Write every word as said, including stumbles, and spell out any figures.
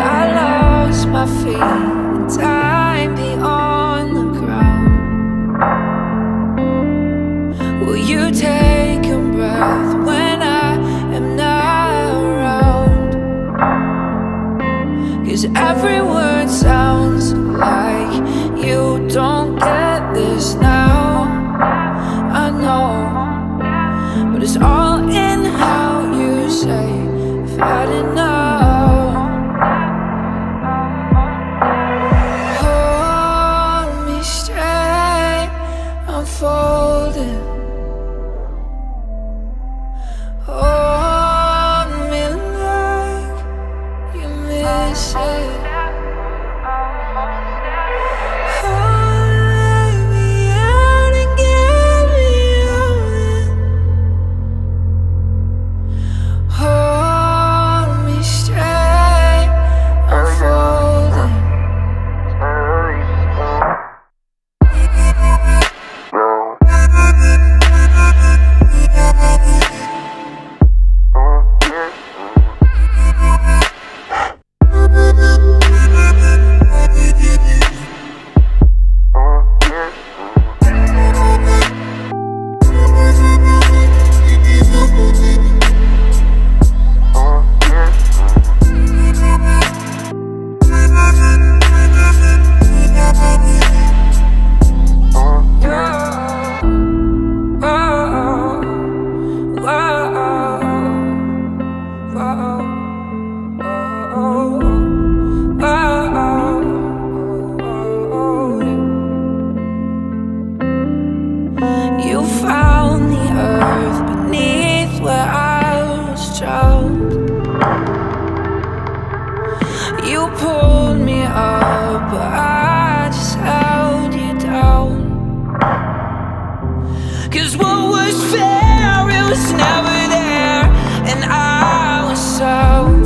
I lost my feet, tied me on the ground. Will you take a breath when I am not around? 'Cause every word sounds like you don't get this now. I know, but it's all in how you say I've had enough. Folding, hold me like you miss it. Hold me out and give me your hand. Hold me straight, I'm folding. You found the earth beneath where I was drowned. You pulled me up, but I just held you down. 'Cause what was fair, it was never there, and I was so